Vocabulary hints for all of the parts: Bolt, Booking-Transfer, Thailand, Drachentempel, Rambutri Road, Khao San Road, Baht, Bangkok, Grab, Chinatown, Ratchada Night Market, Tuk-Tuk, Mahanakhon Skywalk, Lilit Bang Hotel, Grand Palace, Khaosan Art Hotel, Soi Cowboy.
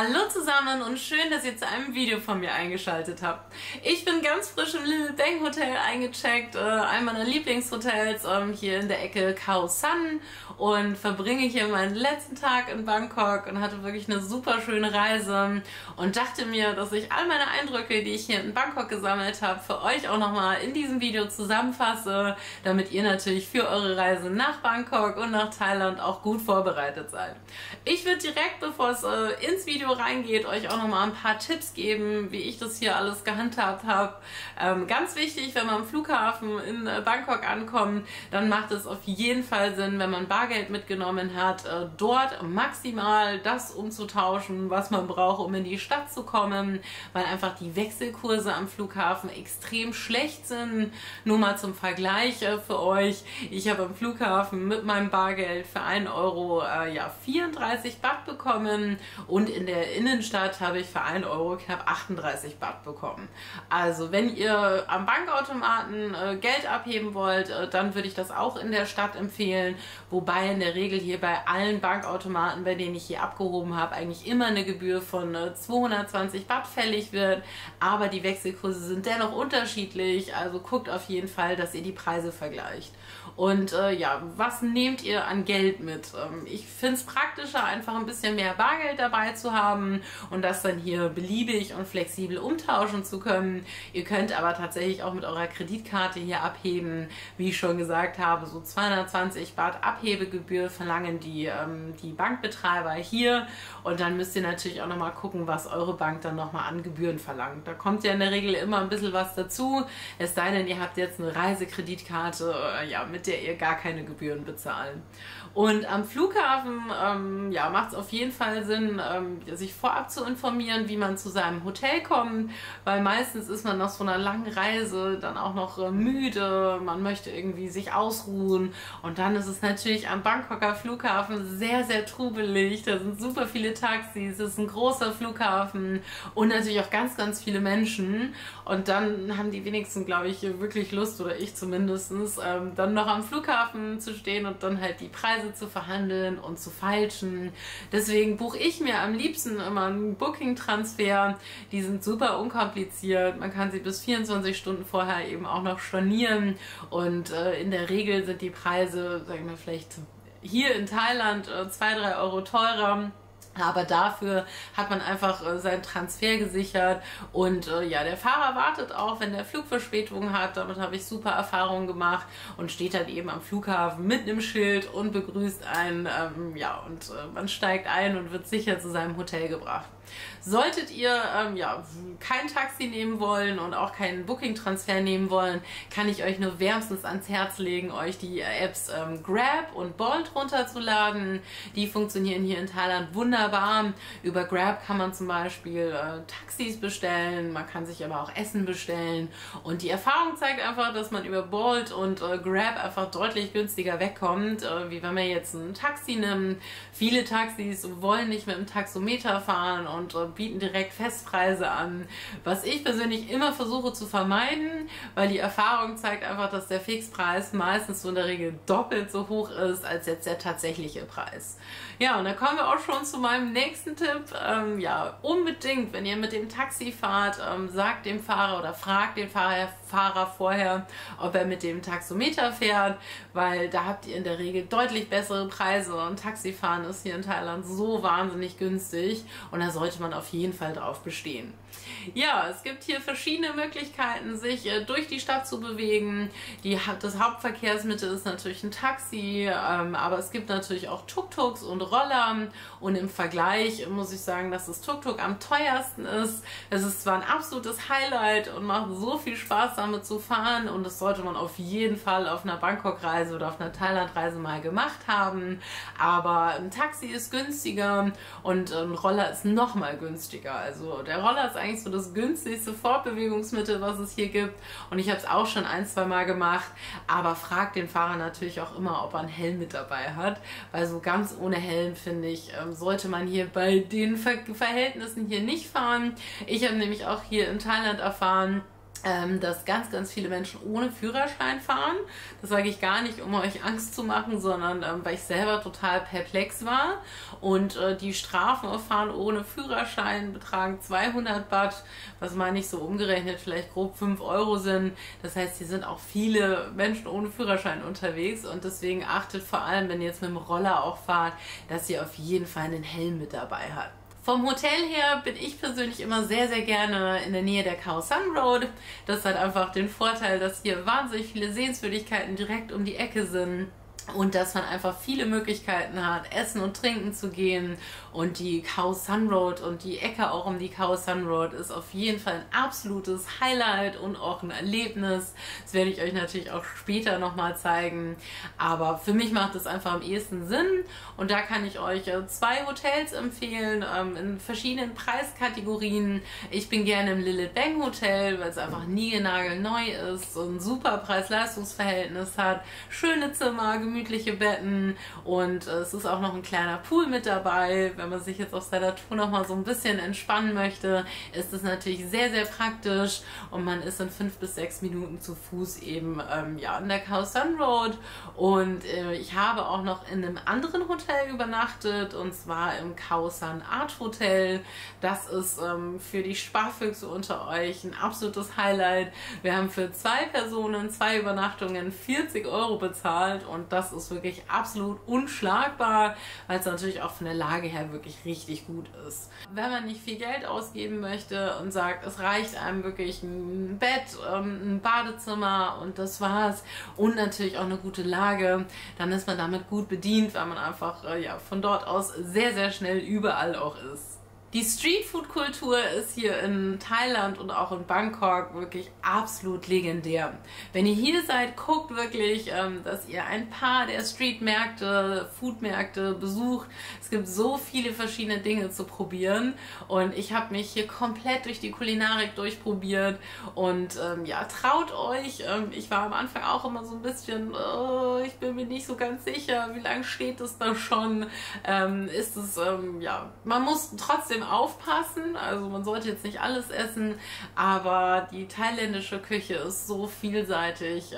Hallo zusammen und schön, dass ihr zu einem Video von mir eingeschaltet habt. Ich bin ganz frisch im Lilit Bang Hotel eingecheckt, einem meiner Lieblingshotels hier in der Ecke Khao San, und verbringe hier meinen letzten Tag in Bangkok und hatte wirklich eine super schöne Reise und dachte mir, dass ich all meine Eindrücke, die ich hier in Bangkok gesammelt habe, für euch auch nochmal in diesem Video zusammenfasse, damit ihr natürlich für eure Reise nach Bangkok und nach Thailand auch gut vorbereitet seid. Ich würde direkt, bevor es ins Video reingeht, euch auch nochmal ein paar Tipps geben, wie ich das hier alles gehandhabt habe. Ganz wichtig, wenn man am Flughafen in Bangkok ankommt, dann macht es auf jeden Fall Sinn, wenn man Bargeld mitgenommen hat, dort maximal das umzutauschen, was man braucht, um in die Stadt zu kommen, weil einfach die Wechselkurse am Flughafen extrem schlecht sind. Nur mal zum Vergleich für euch, ich habe am Flughafen mit meinem Bargeld für 1 Euro 34 Baht bekommen und in der Innenstadt habe ich für 1 Euro knapp 38 Baht bekommen. Also wenn ihr am Bankautomaten Geld abheben wollt, dann würde ich das auch in der Stadt empfehlen, wobei in der Regel hier bei allen Bankautomaten, bei denen ich hier abgehoben habe, eigentlich immer eine Gebühr von 220 Baht fällig wird, aber die Wechselkurse sind dennoch unterschiedlich, also guckt auf jeden Fall, dass ihr die Preise vergleicht. Und ja, was nehmt ihr an Geld mit? Ich finde es praktischer, einfach ein bisschen mehr Bargeld dabei zu haben und das dann hier beliebig und flexibel umtauschen zu können. Ihr könnt aber tatsächlich auch mit eurer Kreditkarte hier abheben. Wie ich schon gesagt habe, so 220 Baht Abhebegebühr verlangen die Bankbetreiber hier, und dann müsst ihr natürlich auch nochmal gucken, was eure Bank dann nochmal an Gebühren verlangt. Da kommt ja in der Regel immer ein bisschen was dazu, es sei denn, ihr habt jetzt eine Reisekreditkarte, ja, mit der ihr gar keine Gebühren bezahlen. Und am Flughafen ja, macht es auf jeden Fall Sinn, sich vorab zu informieren, wie man zu seinem Hotel kommt, weil meistens ist man nach so einer langen Reise dann auch noch müde, man möchte irgendwie sich ausruhen, und dann ist es natürlich am Bangkoker Flughafen sehr, sehr trubelig, da sind super viele Taxis, es ist ein großer Flughafen und natürlich auch ganz, ganz viele Menschen, und dann haben die wenigsten, glaube ich, wirklich Lust, oder ich zumindest, dann noch am Flughafen zu stehen und dann halt die Preise zu verhandeln und zu feilschen. Deswegen buche ich mir am liebsten immer einen Booking-Transfer. Die sind super unkompliziert. Man kann sie bis 24 Stunden vorher eben auch noch stornieren. Und in der Regel sind die Preise, sagen wir vielleicht hier in Thailand 2-3 Euro teurer. Aber dafür hat man einfach seinen Transfer gesichert, und ja, der Fahrer wartet auch, wenn der Flug Verspätung hat. Damit habe ich super Erfahrungen gemacht, und steht dann eben am Flughafen mit einem Schild und begrüßt einen, ja, und man steigt ein und wird sicher zu seinem Hotel gebracht. Solltet ihr ja, kein Taxi nehmen wollen und auch keinen Booking-Transfer nehmen wollen, kann ich euch nur wärmstens ans Herz legen, euch die Apps Grab und Bolt runterzuladen. Die funktionieren hier in Thailand wunderbar. Über Grab kann man zum Beispiel Taxis bestellen, man kann sich aber auch Essen bestellen, und die Erfahrung zeigt einfach, dass man über Bolt und Grab einfach deutlich günstiger wegkommt, wie wenn man jetzt ein Taxi nimmt. Viele Taxis wollen nicht mit dem Taxometer fahren und bieten direkt Festpreise an, was ich persönlich immer versuche zu vermeiden, weil die Erfahrung zeigt einfach, dass der Fixpreis meistens so in der Regel doppelt so hoch ist als jetzt der tatsächliche Preis. Ja, und da kommen wir auch schon zu meinem nächsten Tipp. Ja, unbedingt, wenn ihr mit dem Taxi fahrt, sagt dem Fahrer oder fragt den Fahrer vorher, ob er mit dem Taxometer fährt, weil da habt ihr in der Regel deutlich bessere Preise, und Taxifahren ist hier in Thailand so wahnsinnig günstig, und da sollte man auf jeden Fall drauf bestehen. Ja, es gibt hier verschiedene Möglichkeiten, sich durch die Stadt zu bewegen. Das Hauptverkehrsmittel ist natürlich ein Taxi, aber es gibt natürlich auch Tuk-Tuks und Roller, und im Vergleich muss ich sagen, dass das Tuk-Tuk am teuersten ist. Es ist zwar ein absolutes Highlight und macht so viel Spaß damit zu fahren, und das sollte man auf jeden Fall auf einer Bangkok-Reise oder auf einer Thailand-Reise mal gemacht haben, aber ein Taxi ist günstiger und ein Roller ist noch mal günstiger. Also der Roller ist eigentlich so das günstigste Fortbewegungsmittel, was es hier gibt, und ich habe es auch schon ein, zwei Mal gemacht, aber fragt den Fahrer natürlich auch immer, ob er einen Helm mit dabei hat, weil so ganz ohne Helm, finde ich, sollte man hier bei den Verhältnissen hier nicht fahren. Ich habe nämlich auch hier in Thailand erfahren, dass ganz, ganz viele Menschen ohne Führerschein fahren. Das sage ich gar nicht, um euch Angst zu machen, sondern weil ich selber total perplex war. Und die Strafen auf Fahren ohne Führerschein betragen 200 Baht, was meine ich so umgerechnet, vielleicht grob 5 Euro sind. Das heißt, hier sind auch viele Menschen ohne Führerschein unterwegs. Und deswegen achtet vor allem, wenn ihr jetzt mit dem Roller auch fahrt, dass ihr auf jeden Fall einen Helm mit dabei habt. Vom Hotel her bin ich persönlich immer sehr, sehr gerne in der Nähe der Khao San Road. Das hat einfach den Vorteil, dass hier wahnsinnig viele Sehenswürdigkeiten direkt um die Ecke sind. Und dass man einfach viele Möglichkeiten hat, essen und trinken zu gehen. Und die Khao San Road und die Ecke auch um die Khao San Road ist auf jeden Fall ein absolutes Highlight und auch ein Erlebnis. Das werde ich euch natürlich auch später nochmal zeigen. Aber für mich macht es einfach am ehesten Sinn. Und da kann ich euch zwei Hotels empfehlen, in verschiedenen Preiskategorien. Ich bin gerne im Lilit Bang Hotel, weil es einfach niegelnagelneu ist, so ein super Preis-Leistungs-Verhältnis hat, schöne Zimmer, gemütliche Betten und es ist auch noch ein kleiner Pool mit dabei. Wenn man sich jetzt auf seiner Tour noch mal so ein bisschen entspannen möchte, ist es natürlich sehr, sehr praktisch und man ist in 5 bis 6 Minuten zu Fuß eben ja, an der Khao San Road. Und ich habe auch noch in einem anderen Hotel übernachtet, und zwar im Khaosan Art Hotel. Das ist für die Sparfüchse unter euch ein absolutes Highlight. Wir haben für 2 Personen 2 Übernachtungen 40 Euro bezahlt und das ist wirklich absolut unschlagbar, weil es natürlich auch von der Lage her wirklich richtig gut ist. Wenn man nicht viel Geld ausgeben möchte und sagt, es reicht einem wirklich ein Bett, ein Badezimmer und das war's und natürlich auch eine gute Lage, dann ist man damit gut bedient, weil man einfach ja, von dort aus sehr, sehr schnell überall auch ist. Die Streetfood-Kultur ist hier in Thailand und auch in Bangkok wirklich absolut legendär. Wenn ihr hier seid, guckt wirklich, dass ihr ein paar der Streetmärkte, Foodmärkte besucht. Es gibt so viele verschiedene Dinge zu probieren und ich habe mich hier komplett durch die Kulinarik durchprobiert und ja, traut euch. Ich war am Anfang auch immer so ein bisschen, ich bin mir nicht so ganz sicher, wie lange steht es da schon. Ist es, ja, man muss trotzdem aufpassen, also man sollte jetzt nicht alles essen, aber die thailändische Küche ist so vielseitig,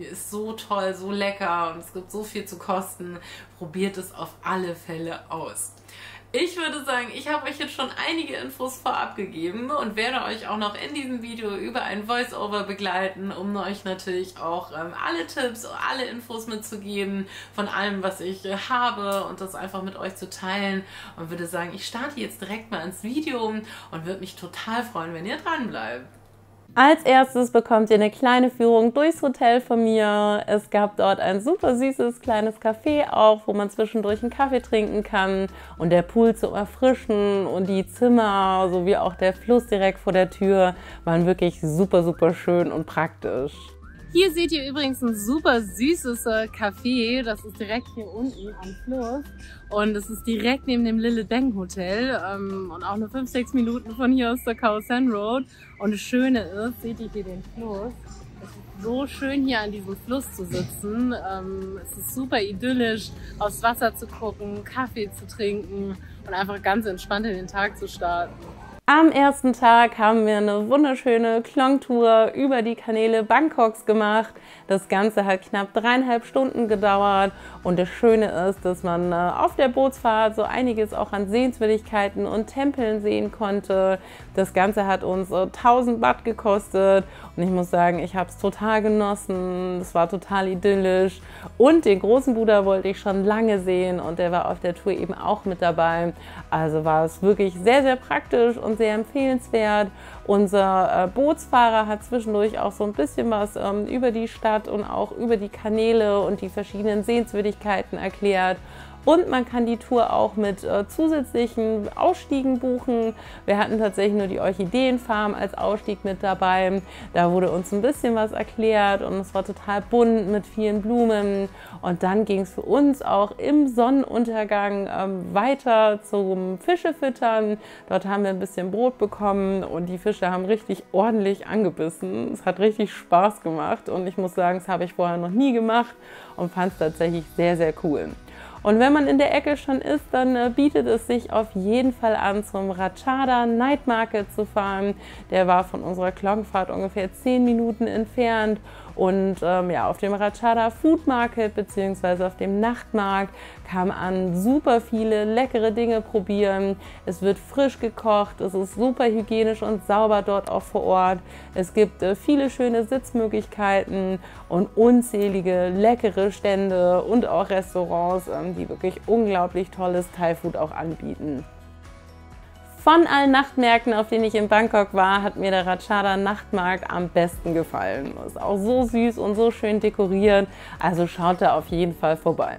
ist so toll, so lecker und es gibt so viel zu kosten. Probiert es auf alle Fälle aus. Ich würde sagen, ich habe euch jetzt schon einige Infos vorab gegeben und werde euch auch noch in diesem Video über ein Voice-Over begleiten, um euch natürlich auch alle Tipps, alle Infos mitzugeben von allem, was ich habe und das einfach mit euch zu teilen. Und würde sagen, ich starte jetzt direkt mal ins Video und würde mich total freuen, wenn ihr dran bleibt. Als erstes bekommt ihr eine kleine Führung durchs Hotel von mir. Es gab dort ein super süßes kleines Café auch, wo man zwischendurch einen Kaffee trinken kann und der Pool zum Erfrischen und die Zimmer sowie auch der Fluss direkt vor der Tür waren wirklich super, super schön und praktisch. Hier seht ihr übrigens ein super süßes Café, das ist direkt hier unten am Fluss und es ist direkt neben dem Lilit Bang Hotel und auch nur 5-6 Minuten von hier aus der Khao San Road. Und das Schöne ist, seht ihr hier den Fluss, es ist so schön hier an diesem Fluss zu sitzen, es ist super idyllisch, aufs Wasser zu gucken, Kaffee zu trinken und einfach ganz entspannt in den Tag zu starten. Am ersten Tag haben wir eine wunderschöne Klongtour über die Kanäle Bangkoks gemacht. Das Ganze hat knapp 3,5 Stunden gedauert und das Schöne ist, dass man auf der Bootsfahrt so einiges auch an Sehenswürdigkeiten und Tempeln sehen konnte. Das Ganze hat uns 1000 Baht gekostet und ich muss sagen, ich habe es total genossen. Es war total idyllisch und den großen Buddha wollte ich schon lange sehen und der war auf der Tour eben auch mit dabei. Also war es wirklich sehr, sehr praktisch und sehr empfehlenswert. Unser Bootsfahrer hat zwischendurch auch so ein bisschen was über die Stadt und auch über die Kanäle und die verschiedenen Sehenswürdigkeiten erklärt. Und man kann die Tour auch mit zusätzlichen Ausstiegen buchen. Wir hatten tatsächlich nur die Orchideenfarm als Ausstieg mit dabei. Da wurde uns ein bisschen was erklärt und es war total bunt mit vielen Blumen. Und dann ging es für uns auch im Sonnenuntergang weiter zum Fischefüttern. Dort haben wir ein bisschen Brot bekommen und die Fische haben richtig ordentlich angebissen. Es hat richtig Spaß gemacht und ich muss sagen, das habe ich vorher noch nie gemacht und fand es tatsächlich sehr, sehr cool. Und wenn man in der Ecke schon ist, dann bietet es sich auf jeden Fall an, zum Ratchada Night Market zu fahren. Der war von unserer Glockenfahrt ungefähr 10 Minuten entfernt. Und ja, auf dem Ratchada Food Market bzw. auf dem Nachtmarkt kann man super viele leckere Dinge probieren. Es wird frisch gekocht, es ist super hygienisch und sauber dort auch vor Ort. Es gibt viele schöne Sitzmöglichkeiten und unzählige leckere Stände und auch Restaurants, die wirklich unglaublich tolles Thai-Food auch anbieten. Von allen Nachtmärkten, auf denen ich in Bangkok war, hat mir der Ratchada Nachtmarkt am besten gefallen. Ist auch so süß und so schön dekoriert, also schaut da auf jeden Fall vorbei.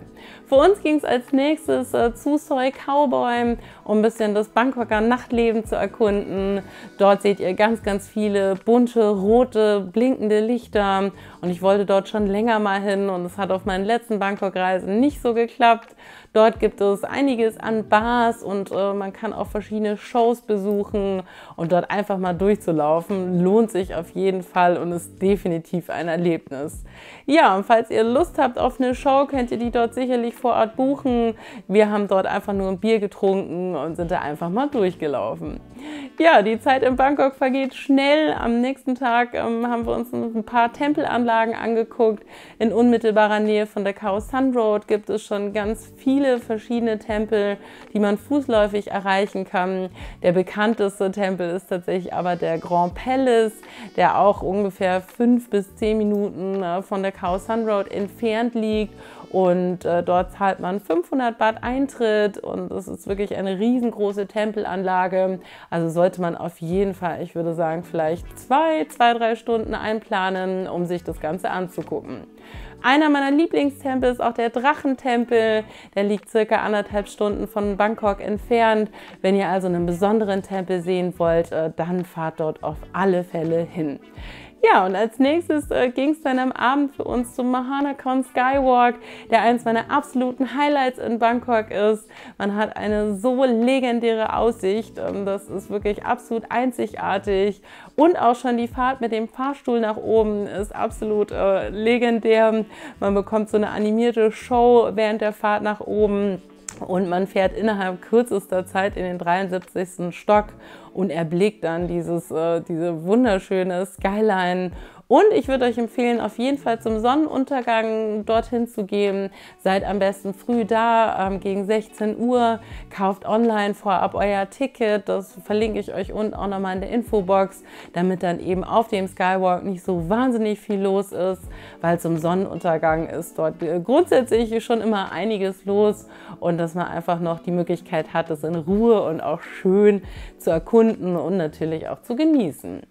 Für uns ging es als nächstes zu Soi Cowboy, um ein bisschen das Bangkoker Nachtleben zu erkunden. Dort seht ihr ganz, ganz viele bunte, rote, blinkende Lichter und ich wollte dort schon länger mal hin und es hat auf meinen letzten Bangkok-Reisen nicht so geklappt. Dort gibt es einiges an Bars und man kann auch verschiedene Shows besuchen und dort einfach mal durchzulaufen, lohnt sich auf jeden Fall und ist definitiv ein Erlebnis. Ja, und falls ihr Lust habt auf eine Show, könnt ihr die dort sicherlich vor Ort buchen. Wir haben dort einfach nur ein Bier getrunken und sind da einfach mal durchgelaufen. Ja, die Zeit in Bangkok vergeht schnell. Am nächsten Tag haben wir uns ein paar Tempelanlagen angeguckt. In unmittelbarer Nähe von der Khao San Road gibt es schon ganz viele verschiedene Tempel, die man fußläufig erreichen kann. Der bekannteste Tempel ist tatsächlich aber der Grand Palace, der auch ungefähr 5 bis 10 Minuten von der Khao San Road entfernt liegt. Und dort zahlt man 500 Baht Eintritt und es ist wirklich eine riesengroße Tempelanlage. Also sollte man auf jeden Fall, ich würde sagen, vielleicht 2, 3 Stunden einplanen, um sich das Ganze anzugucken. Einer meiner Lieblingstempel ist auch der Drachentempel. Der liegt circa 1,5 Stunden von Bangkok entfernt. Wenn ihr also einen besonderen Tempel sehen wollt, dann fahrt dort auf alle Fälle hin. Ja, und als nächstes ging es dann am Abend für uns zum Mahanakhon Skywalk, der eins meiner absoluten Highlights in Bangkok ist. Man hat eine so legendäre Aussicht, das ist wirklich absolut einzigartig. Und auch schon die Fahrt mit dem Fahrstuhl nach oben ist absolut legendär. Man bekommt so eine animierte Show während der Fahrt nach oben. Und man fährt innerhalb kürzester Zeit in den 73. Stock und erblickt dann diese wunderschöne Skyline. Und ich würde euch empfehlen, auf jeden Fall zum Sonnenuntergang dorthin zu gehen. Seid am besten früh da, gegen 16 Uhr. Kauft online vorab euer Ticket. Das verlinke ich euch unten auch nochmal in der Infobox, damit dann eben auf dem Skywalk nicht so wahnsinnig viel los ist, weil zum Sonnenuntergang ist dort grundsätzlich schon immer einiges los und dass man einfach noch die Möglichkeit hat, das in Ruhe und auch schön zu erkunden und natürlich auch zu genießen.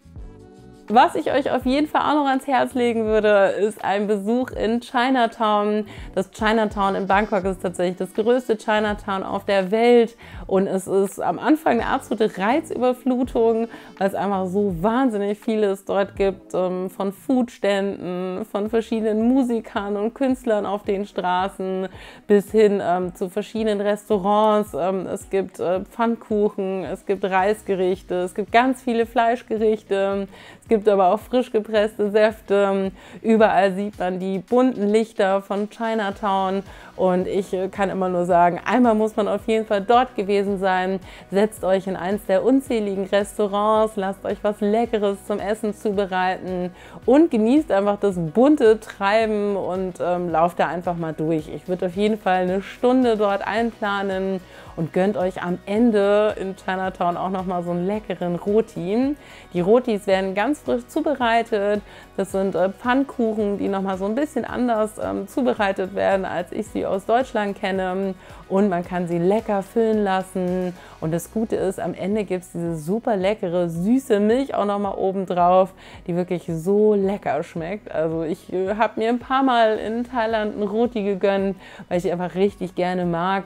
Was ich euch auf jeden Fall auch noch ans Herz legen würde, ist ein Besuch in Chinatown. Das Chinatown in Bangkok ist tatsächlich das größte Chinatown auf der Welt und es ist am Anfang eine absolute Reizüberflutung, weil es einfach so wahnsinnig vieles dort gibt, von Foodständen, von verschiedenen Musikern und Künstlern auf den Straßen bis hin zu verschiedenen Restaurants. Es gibt Pfannkuchen, es gibt Reisgerichte, es gibt ganz viele Fleischgerichte. Es gibt aber auch frisch gepresste Säfte, überall sieht man die bunten Lichter von Chinatown und ich kann immer nur sagen, einmal muss man auf jeden Fall dort gewesen sein. Setzt euch in eins der unzähligen Restaurants, lasst euch was Leckeres zum Essen zubereiten und genießt einfach das bunte Treiben und lauft da einfach mal durch. Ich würde auf jeden Fall eine Stunde dort einplanen und gönnt euch am Ende in Chinatown auch nochmal so einen leckeren Roti. Die Rotis werden ganz frisch zubereitet. Das sind Pfannkuchen, die nochmal so ein bisschen anders zubereitet werden, als ich sie aus Deutschland kenne. Und man kann sie lecker füllen lassen. Und das Gute ist, am Ende gibt es diese super leckere, süße Milch auch nochmal oben drauf, die wirklich so lecker schmeckt. Also ich habe mir ein paar Mal in Thailand einen Roti gegönnt, weil ich die einfach richtig gerne mag.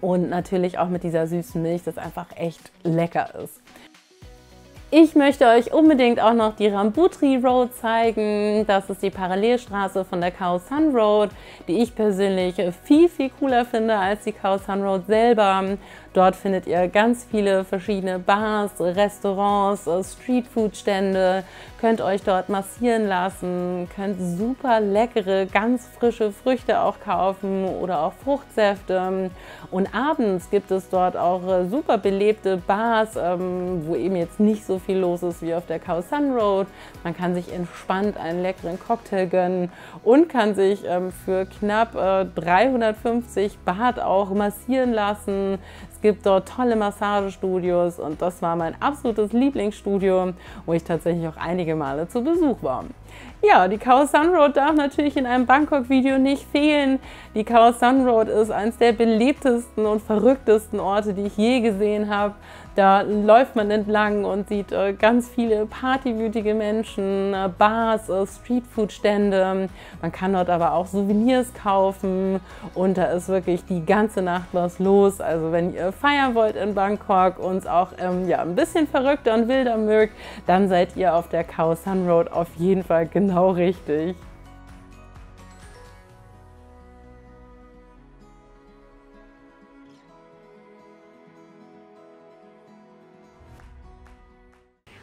Und natürlich auch mit dieser süßen Milch, das einfach echt lecker ist. Ich möchte euch unbedingt auch noch die Rambutri Road zeigen. Das ist die Parallelstraße von der Khao San Road, die ich persönlich viel, viel cooler finde als die Khao San Road selber. Dort findet ihr ganz viele verschiedene Bars, Restaurants, Streetfood-Stände, könnt euch dort massieren lassen, könnt super leckere, ganz frische Früchte auch kaufen oder auch Fruchtsäfte. Und abends gibt es dort auch super belebte Bars, wo eben jetzt nicht so viel los ist wie auf der Khao San Road. Man kann sich entspannt einen leckeren Cocktail gönnen und kann sich für knapp 350 Baht auch massieren lassen. Es gibt dort tolle Massagestudios und das war mein absolutes Lieblingsstudio, wo ich tatsächlich auch einige Male zu Besuch war. Ja, die Khao San Road darf natürlich in einem Bangkok-Video nicht fehlen. Die Khao San Road ist eines der belebtesten und verrücktesten Orte, die ich je gesehen habe. Da läuft man entlang und sieht ganz viele partywütige Menschen, Bars, Streetfood-Stände. Man kann dort aber auch Souvenirs kaufen und da ist wirklich die ganze Nacht was los. Also wenn ihr feiern wollt in Bangkok und auch ja, ein bisschen verrückter und wilder mögt, dann seid ihr auf der Khao San Road auf jeden Fall genau richtig.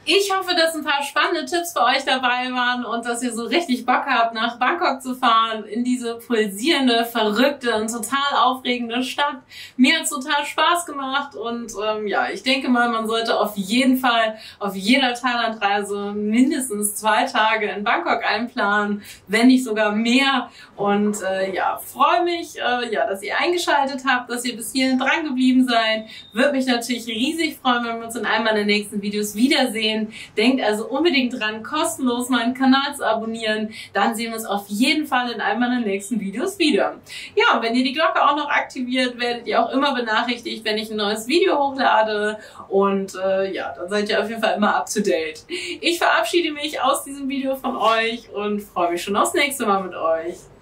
Ich hoffe, dass ein paar spannende Tipps für euch dabei waren und dass ihr so richtig Bock habt, nach Bangkok zu fahren, in diese pulsierende, verrückte und total aufregende Stadt. Mir hat es total Spaß gemacht und ja, ich denke mal, man sollte auf jeden Fall auf jeder Thailandreise mindestens 2 Tage in Bangkok einplanen, wenn nicht sogar mehr. Und ja, freue mich, ja, dass ihr eingeschaltet habt, dass ihr bis hierhin dran geblieben seid. Würde mich natürlich riesig freuen, wenn wir uns in einem meiner nächsten Videos wiedersehen. Denkt also unbedingt dran, kostenlos meinen Kanal zu abonnieren. Dann sehen wir uns auf jeden Fall in einem meiner nächsten Videos wieder. Ja, und wenn ihr die Glocke auch noch aktiviert, werdet ihr auch immer benachrichtigt, wenn ich ein neues Video hochlade. Und ja, dann seid ihr auf jeden Fall immer up to date. Ich verabschiede mich aus diesem Video von euch und freue mich schon aufs nächste Mal mit euch.